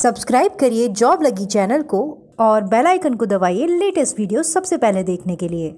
Subscribe करिए job लगी channel को और बेल आइकन को दबाइए लेटेस्ट वीडियो सबसे पहले देखने के लिए।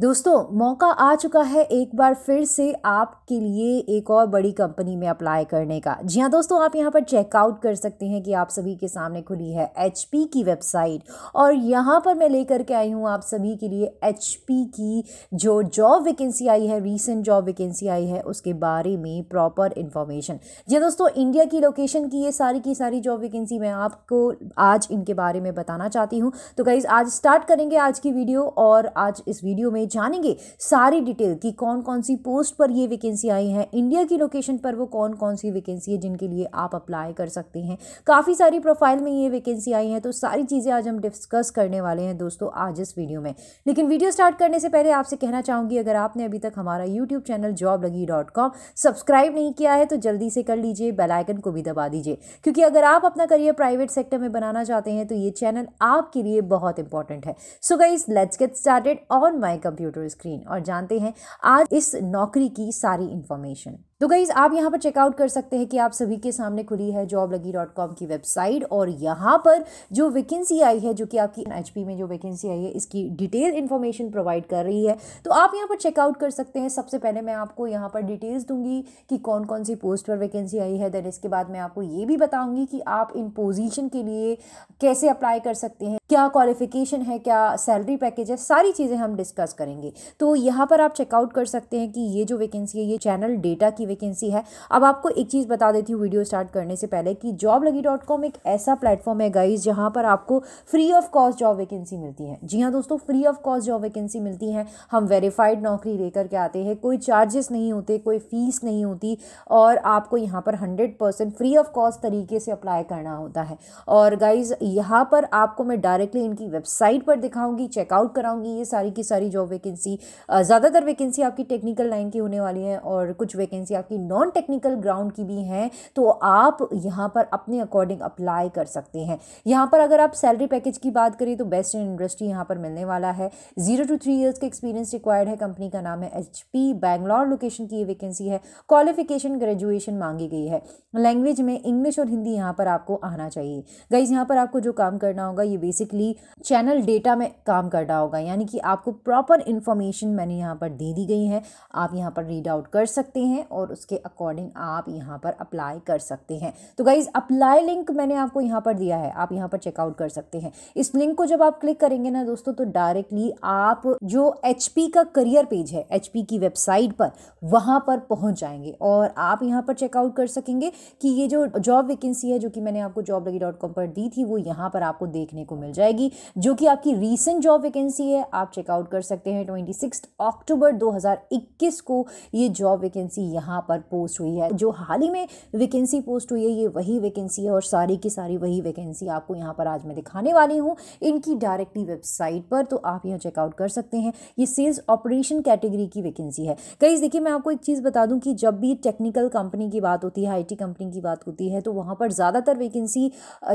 दोस्तों, मौका आ चुका है एक बार फिर से आपके लिए एक और बड़ी कंपनी में अप्लाई करने का। जी हाँ दोस्तों, आप यहाँ पर चेकआउट कर सकते हैं कि आप सभी के सामने खुली है HP की वेबसाइट, और यहाँ पर मैं लेकर के आई हूँ आप सभी के लिए HP की जो जॉब वैकेंसी आई है, रीसेंट जॉब वैकेंसी आई है, उसके बारे में प्रॉपर इन्फॉर्मेशन। जी दोस्तों, इंडिया की लोकेशन की ये सारी की सारी जॉब वैकेंसी मैं आपको आज इनके बारे में बताना चाहती हूँ। तो गाइस, आज स्टार्ट करेंगे आज की वीडियो, और आज इस वीडियो में जानेंगे सारी डिटेल कि कौन कौन सी पोस्ट पर ये वैकेंसी आई है, इंडिया की लोकेशन पर वो कौन कौन सी वैकेंसी है जिनके लिए आप अप्लाई कर सकते हैं। काफ़ी सारी प्रोफाइल में ये वैकेंसी आई है, तो सारी चीज़ें आज हम डिस्कस करने वाले हैं दोस्तों आज इस वीडियो में। लेकिन वीडियो स्टार्ट करने से पहले आपसे कहना चाहूँगी, अगर आपने अभी तक हमारा यूट्यूब चैनल joblagi.com सब्सक्राइब नहीं किया है तो जल्दी से कर लीजिए, बेल आइकन को भी दबा दीजिए, क्योंकि अगर आप अपना करियर प्राइवेट सेक्टर में बनाना चाहते हैं तो ये चैनल आपके लिए बहुत इंपॉर्टेंट है। So guys, let's get started on my computer screen और जानते हैं आज इस नौकरी की सारी इंफॉर्मेशन। तो गाइस, आप यहाँ पर चेकआउट कर सकते हैं कि आप सभी के सामने खुली है joblagi.com की वेबसाइट, और यहाँ पर जो वैकेंसी आई है, जो कि आपकी HP में जो वैकेंसी आई है, इसकी डिटेल इन्फॉर्मेशन प्रोवाइड कर रही है। तो आप यहाँ पर चेकआउट कर सकते हैं। सबसे पहले मैं आपको यहाँ पर डिटेल्स दूंगी कि कौन कौन सी पोस्ट पर वैकेंसी आई है। देन इसके बाद मैं आपको ये भी बताऊँगी कि आप इन पोजीशन के लिए कैसे अप्लाई कर सकते हैं, क्या क्वालिफिकेशन है, क्या सैलरी पैकेज है, सारी चीज़ें हम डिस्कस करेंगे। तो यहाँ पर आप चेकआउट कर सकते हैं कि ये जो वैकेंसी है ये चैनल डेटा की वैकेंसी है। अब आपको एक चीज़ बता देती हूँ वीडियो स्टार्ट करने से पहले कि joblagi.com एक ऐसा प्लेटफॉर्म है गाइस जहाँ पर आपको free of cost job vacancy मिलती है। जी हाँ दोस्तों, free of cost job vacancy मिलती है। हम वेरीफाइड नौकरी लेकर के आते हैं, कोई चार्जेस नहीं होते, कोई फीस नहीं होती, और आपको यहाँ पर 100% फ्री ऑफ कॉस्ट तरीके से अप्लाई करना होता है। और गाइज, यहाँ पर आपको मैं डायरेक्टली इनकी वेबसाइट पर दिखाऊंगी, चेकआउट कराऊंगी ये सारी की सारी जॉब वैकेंसी। ज़्यादातर वैकेंसी आपकी टेक्निकल लाइन की होने वाली है, और कुछ वैकेंसी आपकी नॉन टेक्निकल ग्राउंड की भी हैं। तो आप यहाँ पर अपने अकॉर्डिंग अप्लाई कर सकते हैं। यहाँ पर अगर आप सैलरी पैकेज की बात करें तो बेस्ट इन इंडस्ट्री यहाँ पर मिलने वाला है। 0 to 3 years का एक्सपीरियंस रिक्वायर्ड है। कंपनी का नाम है HP, बैंगलोर लोकेशन की ये वैकेंसी है। क्वालिफिकेशन ग्रेजुएशन मांगी गई है। लैंग्वेज में इंग्लिश और हिंदी यहाँ पर आपको आना चाहिए। गाइज, यहाँ पर आपको जो काम करना होगा ये बेसिकली चैनल डेटा में काम करना होगा, यानी कि आपको प्रॉपर इन्फॉर्मेशन मैंने यहाँ पर दे दी गई है, आप यहाँ पर रीड आउट कर सकते हैं और उसके अकॉर्डिंग आप यहाँ पर अप्लाई कर सकते हैं। तो गाइज, अप्लाई लिंक मैंने आपको यहाँ पर दिया है, आप यहाँ पर चेकआउट कर सकते हैं। इस लिंक को जब आप क्लिक करेंगे ना दोस्तों, तो डायरेक्टली आप जो HP का करियर पेज है, HP की वेबसाइट पर, वहाँ पर पहुँच जाएंगे और आप यहाँ पर चेकआउट कर सकेंगे कि ये जो जॉब वैकेंसी है जो कि मैंने आपको joblagi.com पर दी थी, वो यहाँ पर आपको देखने को मिल जाएगी, जो कि आपकी रीसेंट जॉब वैकेंसी है। आप चेकआउट कर सकते हैं। 26 अक्टूबर 2021 को ये जॉब वैकेंसी यहाँ पर पोस्ट हुई है। जो हाल ही में वैकेंसी पोस्ट हुई है ये वही वैकेंसी है, और सारी की सारी वही वैकेंसी आपको यहाँ पर आज मैं दिखाने वाली हूँ इनकी डायरेक्टली वेबसाइट पर। तो आप यहाँ चेकआउट कर सकते हैं। ये सेल्स ऑपरेशन कैटेगरी की वैकेंसी है। गाइस देखिए, मैं आपको एक चीज़ बता दूँ कि जब भी टेक्निकल कंपनी की बात होती है, IT कंपनी की बात होती है, तो वहाँ पर ज़्यादातर वैकेंसी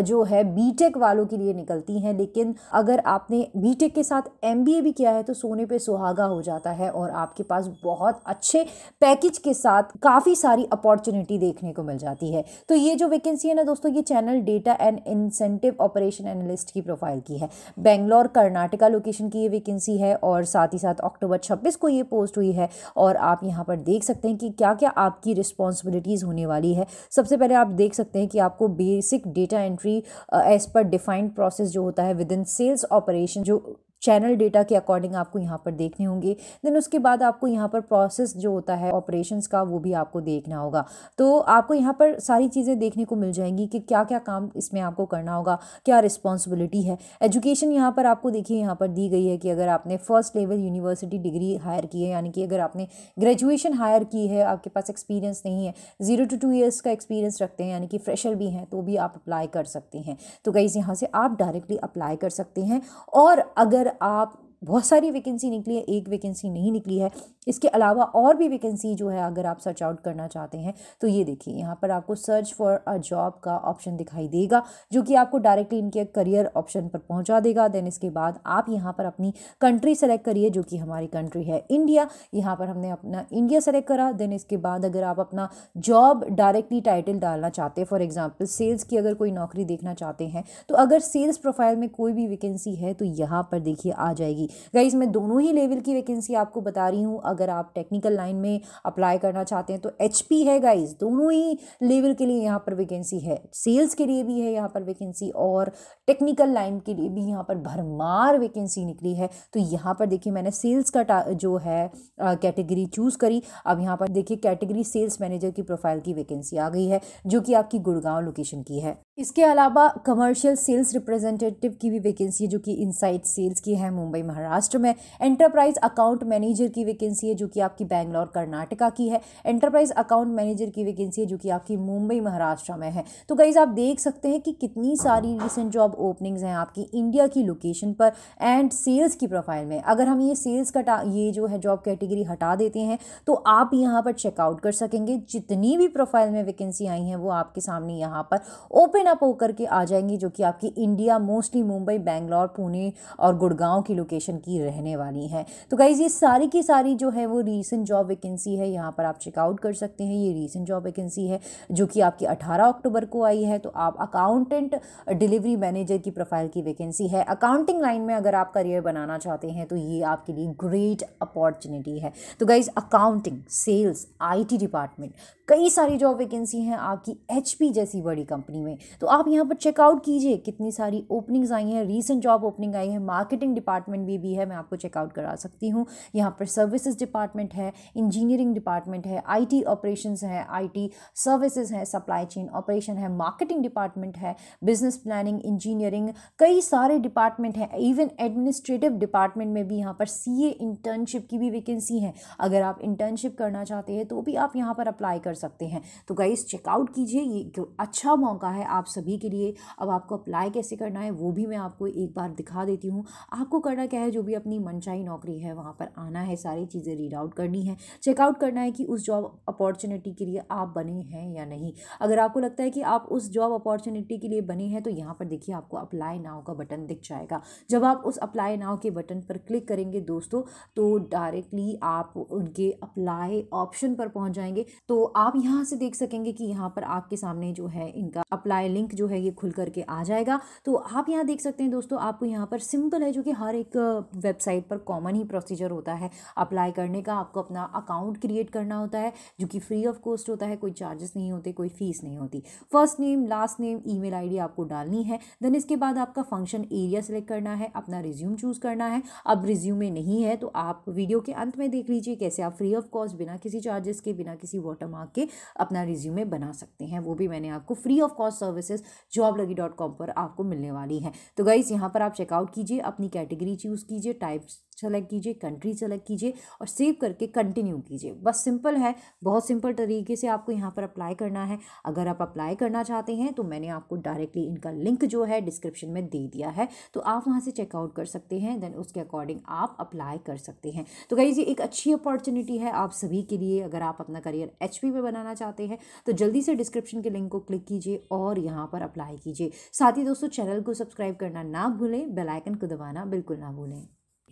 जो है BTech वालों के लिए निकलती हैं। लेकिन अगर आपने BTech के साथ MBA भी किया है तो सोने पे सुहागा हो जाता है, और आपके पास बहुत अच्छे पैकेज के साथ काफ़ी सारी अपॉर्चुनिटी देखने को मिल जाती है। तो ये जो वैकेंसी है ना दोस्तों, ये channel data and incentive operation analyst की प्रोफाइल की है। बेंगलोर कर्नाटका लोकेशन की ये वैकेंसी है, और साथ ही साथ अक्टूबर 26 को ये पोस्ट हुई है। और आप यहाँ पर देख सकते हैं कि क्या क्या आपकी रिस्पॉन्सिबिलिटीज़ होने वाली है। सबसे पहले आप देख सकते हैं कि आपको basic data entry as per defined process जो होता है विद इन सेल्स ऑपरेशन, जो चैनल डेटा के अकॉर्डिंग आपको यहाँ पर देखने होंगे। देन उसके बाद आपको यहाँ पर प्रोसेस जो होता है ऑपरेशंस का, वो भी आपको देखना होगा। तो आपको यहाँ पर सारी चीज़ें देखने को मिल जाएंगी कि क्या क्या काम इसमें आपको करना होगा, क्या रिस्पॉन्सिबिलिटी है। एजुकेशन यहाँ पर आपको देखिए यहाँ पर दी गई है कि अगर आपने first level university degree higher की है, यानी कि अगर आपने ग्रेजुएशन हायर की है, आपके पास एक्सपीरियंस नहीं है, 0 to 2 years का एक्सपीरियंस रखते हैं, यानी कि फ्रेशर भी हैं, तो भी आप अप्लाई कर सकते हैं। तो गाइस, यहाँ से आप डायरेक्टली अप्लाई कर सकते हैं। और अगर आप बहुत सारी वैकेंसी निकली है, एक वैकेंसी नहीं निकली है। इसके अलावा और भी वैकेंसी जो है अगर आप सर्च आउट करना चाहते हैं तो ये देखिए यहाँ पर आपको सर्च फॉर अ जॉब का ऑप्शन दिखाई देगा जो कि आपको डायरेक्टली इनके करियर ऑप्शन पर पहुँचा देगा। देन इसके बाद आप यहाँ पर अपनी कंट्री सेलेक्ट करिए जो कि हमारी कंट्री है इंडिया। यहाँ पर हमने अपना इंडिया सेलेक्ट करा। देन इसके बाद अगर आप अपना जॉब डायरेक्टली टाइटल डालना चाहते हैं, फॉर एग्जाम्पल सेल्स की अगर कोई नौकरी देखना चाहते हैं तो अगर सेल्स प्रोफाइल में कोई भी वैकेंसी है तो यहाँ पर देखिए आ जाएगी। गाइस मैं दोनों ही लेवल की वैकेंसी आपको बता रही हूँ। अगर आप टेक्निकल लाइन में अप्लाई करना चाहते हैं तो HP है गाइस, दोनों ही लेवल के लिए यहाँ पर वैकेंसी है। सेल्स के लिए भी है यहाँ पर वैकेंसी और टेक्निकल लाइन के लिए भी यहाँ पर भरमार वैकेंसी निकली है। तो यहाँ पर देखिए मैंने सेल्स का जो है कैटेगरी चूज़ करी। अब यहाँ पर देखिए कैटेगरी सेल्स मैनेजर की प्रोफाइल की वैकेंसी आ गई है जो कि आपकी गुड़गांव लोकेशन की है। इसके अलावा कमर्शियल सेल्स रिप्रेजेंटेटिव की भी वैकेंसी है जो कि इनसाइड सेल्स की है मुंबई महाराष्ट्र में। एंटरप्राइज अकाउंट मैनेजर की वैकेंसी है जो कि आपकी बैंगलोर कर्नाटका की है। एंटरप्राइज अकाउंट मैनेजर की वैकेंसी है जो कि आपकी मुंबई महाराष्ट्र में है। तो गाइस आप देख सकते हैं कि कितनी सारी रिसेंट जॉब ओपनिंग्स हैं आपकी इंडिया की लोकेशन पर एंड सेल्स की प्रोफाइल में। अगर हम ये सेल्स का ये जो है जॉब कैटेगरी हटा देते हैं तो आप यहाँ पर चेकआउट कर सकेंगे। जितनी भी प्रोफाइल में वैकेंसी आई हैं वो आपके सामने यहाँ पर ओपन अप होकर के आ जाएंगी जो कि आपकी इंडिया मोस्टली मुंबई, बैंगलोर, पुणे और गुड़गांव की लोकेशन की रहने वाली हैं। तो गाइज़ ये सारी की सारी जो है वो रीसेंट जॉब वैकेंसी है, यहाँ पर आप चेकआउट कर सकते हैं। ये रीसेंट जॉब वैकेंसी है जो कि आपकी 18 अक्टूबर को आई है। तो आप अकाउंटेंट डिलीवरी मैनेजर की प्रोफाइल की वैकेंसी है। अकाउंटिंग लाइन में अगर आप करियर बनाना चाहते हैं तो ये आपके लिए ग्रेट अपॉर्चुनिटी है। तो guys accounting, sales, IT department, कई सारी जॉब वैकेंसी हैं आपकी HP जैसी बड़ी कंपनी में। तो आप यहाँ पर चेकआउट कीजिए कितनी सारी ओपनिंग्स आई हैं, रीसेंट जॉब ओपनिंग आई है। मार्केटिंग डिपार्टमेंट भी है, मैं आपको चेकआउट करा सकती हूँ। यहाँ पर सर्विसेज डिपार्टमेंट है, इंजीनियरिंग डिपार्टमेंट है, IT ऑपरेशंस है, IT सर्विसेज है, सप्लाई चेन ऑपरेशन है, मार्केटिंग डिपार्टमेंट है, बिजनेस प्लानिंग, इंजीनियरिंग, कई सारे डिपार्टमेंट हैं। इवन एडमिनिस्ट्रेटिव डिपार्टमेंट में भी यहाँ पर CA इंटर्नशिप की भी वैकेंसी है। अगर आप इंटर्नशिप करना चाहते हैं तो भी आप यहाँ पर अप्लाई कर सकते हैं। तो गाइस चेकआउट कीजिए, ये अच्छा मौका है आप सभी के लिए। अब आपको अप्लाई कैसे करना है वो भी मैं आपको एक बार दिखा देती हूँ। आपको करना क्या है, जो भी अपनी मनचाही नौकरी है वहाँ पर आना है, सारी चीज़ें रीड आउट करनी है, चेकआउट करना है कि उस जॉब अपॉर्चुनिटी के लिए आप बने हैं या नहीं। अगर आपको लगता है कि आप उस जॉब अपॉर्चुनिटी के लिए बने हैं तो यहाँ पर देखिए आपको अप्लाई नाउ का बटन दिख जाएगा। जब आप उस अप्लाई नाउ के बटन पर क्लिक करेंगे दोस्तों तो डायरेक्टली आप उनके अप्लाई ऑप्शन पर पहुँच जाएंगे। तो आप यहाँ से देख सकेंगे कि यहाँ पर आपके सामने जो है इनका अप्लाई लिंक जो है ये खुल करके आ जाएगा। तो आप यहाँ देख सकते हैं दोस्तों, आपको यहाँ पर सिंपल है जो कि हर एक वेबसाइट पर कॉमन ही प्रोसीजर होता है अप्लाई करने का। आपको अपना अकाउंट क्रिएट करना होता है जो कि फ्री ऑफ कॉस्ट होता है, कोई चार्जेस नहीं होते, कोई फीस नहीं होती। First name, last name, email ID आपको डालनी है। देन इसके बाद आपका फंक्शन एरिया सेलेक्ट करना है, अपना रिज्यूम चूज़ करना है। अब रिज्यूमे नहीं है तो आप वीडियो के अंत में देख लीजिए कैसे आप फ्री ऑफ कॉस्ट बिना किसी चार्जेस के, बिना किसी वाटरमार्क के अपना रिज्यूमे बना सकते हैं। वो भी मैंने आपको free of cost services joblagi.com पर आपको मिलने वाली है। तो गाइस यहाँ पर आप चेकआउट कीजिए, अपनी कैटेगरी चूज़ कीजिए, टाइप्स सेलेक्ट कीजिए, कंट्री सेलेक्ट कीजिए और सेव करके कंटिन्यू कीजिए। बस सिंपल है, बहुत सिंपल तरीके से आपको यहाँ पर अप्लाई करना है। अगर आप अप्लाई करना चाहते हैं तो मैंने आपको डायरेक्टली इनका लिंक जो है डिस्क्रिप्शन में दे दिया है, तो आप वहाँ से चेकआउट कर सकते हैं। देन उसके अकॉर्डिंग आप अप्लाई कर सकते हैं। तो गाइस ये एक अच्छी अपॉर्चुनिटी है आप सभी के लिए। अगर आप अपना करियर HP में बनाना चाहते हैं तो जल्दी से डिस्क्रिप्शन के लिंक को क्लिक कीजिए और यहाँ पर अप्लाई कीजिए। साथ ही दोस्तों चैनल को सब्सक्राइब करना ना भूलें, बेल आइकन को दबाना बिल्कुल ना भूलें।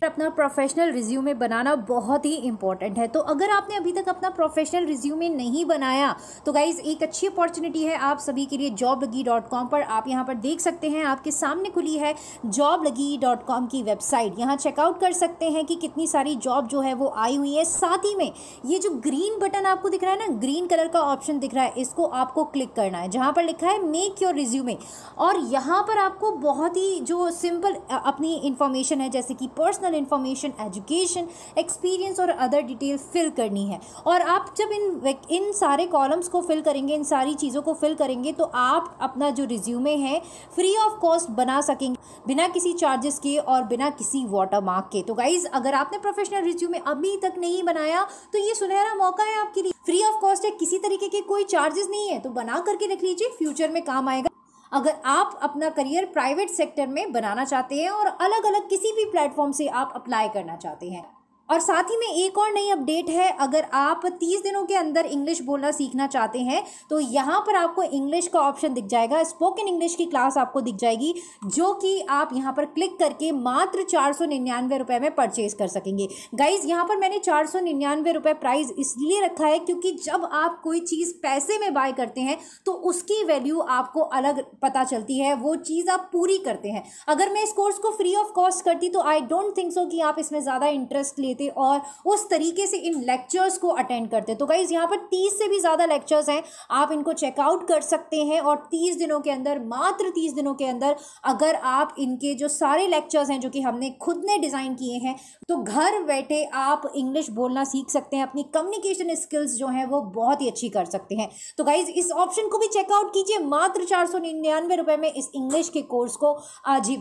अपना प्रोफेशनल रिज्यूमे बनाना बहुत ही इंपॉर्टेंट है। तो अगर आपने अभी तक अपना प्रोफेशनल रिज्यूमे नहीं बनाया तो गाइज़ एक अच्छी अपॉर्चुनिटी है आप सभी के लिए joblagi.com पर। आप यहाँ पर देख सकते हैं आपके सामने खुली है joblagi.com की वेबसाइट। यहाँ चेकआउट कर सकते हैं कि कितनी सारी जॉब जो है वो आई हुई है। साथ ही में ये जो ग्रीन बटन आपको दिख रहा है ना, ग्रीन कलर का ऑप्शन दिख रहा है, इसको आपको क्लिक करना है जहाँ पर लिखा है मेक योर रिज्यूमे। और यहाँ पर आपको बहुत ही जो सिंपल अपनी इन्फॉर्मेशन है जैसे कि पर्सनल इंफॉर्मेशन, एजुकेशन, एक्सपीरियंस और अदर डिटेल फिल करनी है। और आप जब इन सारे कॉलम्स को फिल करेंगे, इन सारी चीज़ों को फिल करेंगे तो आप अपना जो रिज्यूमे है फ्री ऑफ कॉस्ट बना सकेंगे बिना किसी चार्जेस के और बिना किसी वाटरमार्क के। तो गाइज अगर आपने प्रोफेशनल रिज्यूमे अभी तक नहीं बनाया तो ये सुनहरा मौका है आपके लिए, फ्री ऑफ कॉस्ट है, किसी तरीके के कोई चार्जेस नहीं है। तो बना करके रख लीजिए, फ्यूचर में काम आएगा। अगर आप अपना करियर प्राइवेट सेक्टर में बनाना चाहते हैं और अलग अलग किसी भी प्लेटफॉर्म से आप अप्लाई करना चाहते हैं। और साथ ही में एक और नई अपडेट है, अगर आप 30 दिनों के अंदर इंग्लिश बोलना सीखना चाहते हैं तो यहाँ पर आपको इंग्लिश का ऑप्शन दिख जाएगा, स्पोकन इंग्लिश की क्लास आपको दिख जाएगी जो कि आप यहाँ पर क्लिक करके मात्र 499 रुपये में परचेज कर सकेंगे। गाइज यहाँ पर मैंने 499 रुपये प्राइस इसलिए रखा है क्योंकि जब आप कोई चीज़ पैसे में बाय करते हैं तो उसकी वैल्यू आपको अलग पता चलती है, वो चीज़ आप पूरी करते हैं। अगर मैं इस कोर्स को फ्री ऑफ कॉस्ट करती तो आई डोंट थिंक सो कि आप इसमें ज़्यादा इंटरेस्ट और उस तरीके से इन लेक्चर्स को अटेंड करते। तो गाइज यहाँ पर 30 से भी ज्यादा लेक्चर्स हैं, आप इनको चेकआउट कर सकते हैं और 30 दिनों के अंदर, मात्र 30 दिनों के अंदर अगर आप इनके जो सारे लेक्चर्स हैं जो कि हमने खुद ने डिजाइन किए हैं तो घर बैठे आप इंग्लिश बोलना सीख सकते हैं, अपनी कम्युनिकेशन स्किल्स जो है वो बहुत ही अच्छी कर सकते हैं। तो गाइज इस ऑप्शन को भी चेकआउट कीजिए, मात्र 499 रुपए में इस इंग्लिश के कोर्स को आज ही